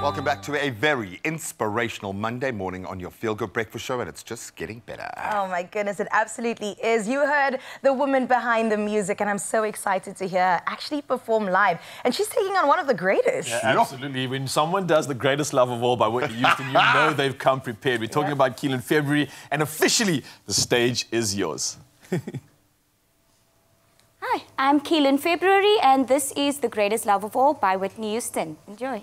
Welcome back to a very inspirational Monday morning on your Feel Good Breakfast show, and it's just getting better. Oh my goodness, it absolutely is. You heard the woman behind the music, and I'm so excited to hear her actually perform live. And she's taking on one of the greatest. Yeah, absolutely. When someone does the greatest love of all by Whitney Houston, you know they've come prepared. We're talking about Caelan February, and officially the stage is yours. Hi, I'm Caelan February, and this is The Greatest Love of All by Whitney Houston. Enjoy.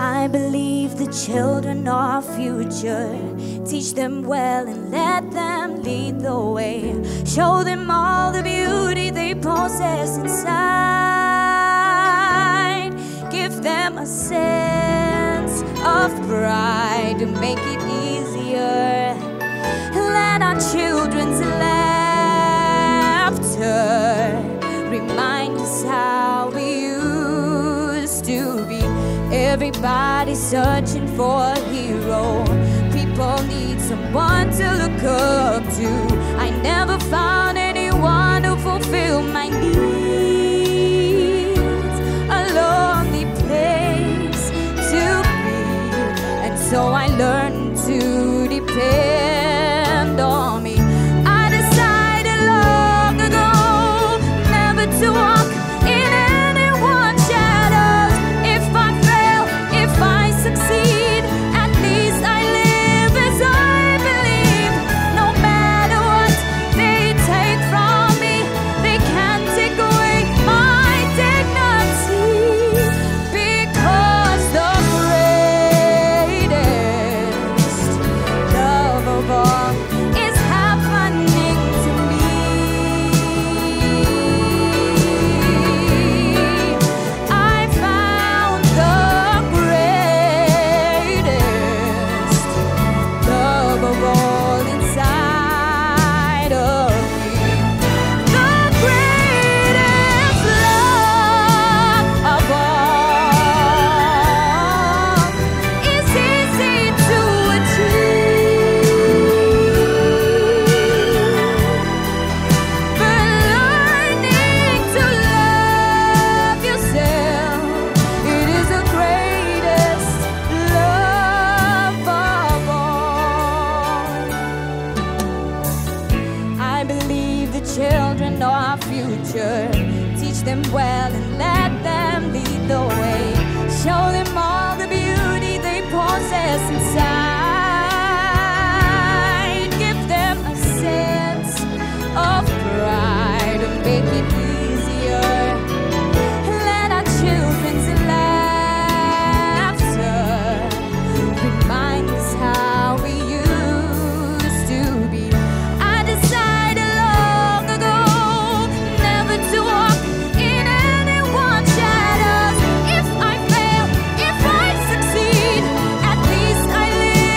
I believe the children are future. Teach them well and let them lead the way. Show them all the beauty they possess inside. Give them a sense of pride to make it easier. Let our children's laughter remind us how we used to be. Everybody searching for a hero. People need someone to look up to. I never found anyone who fulfilled my needs. So I learned to depend on me. I decided long ago never to walk in anyone's shadows. If I fail, if I succeed, at least I live as I believe. No matter what they take from me, they can't take away my dignity, because the children are our future. Teach them well and let them lead the way. Show them all the beauty they possess inside. Give them a sense of pride and make it easier. Let our children's laughter remind us how we used to be. If I fail, if I succeed, at least I live.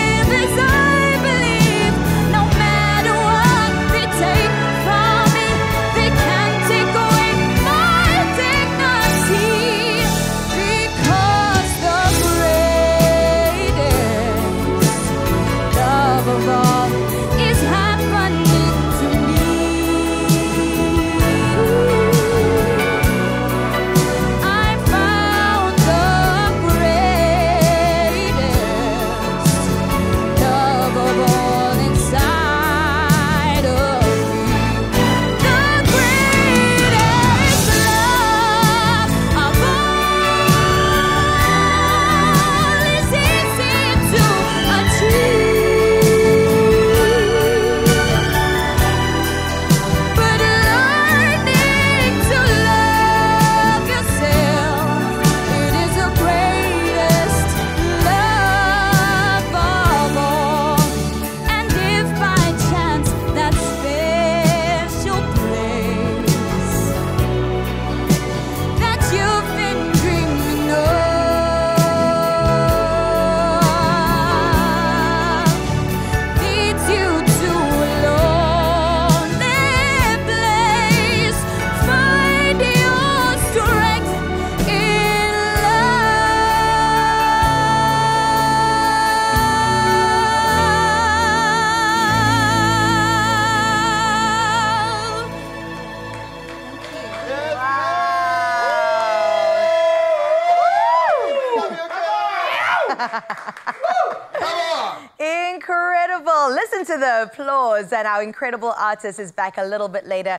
Woo! Come on! Incredible. Listen to the applause. And our incredible artist is back a little bit later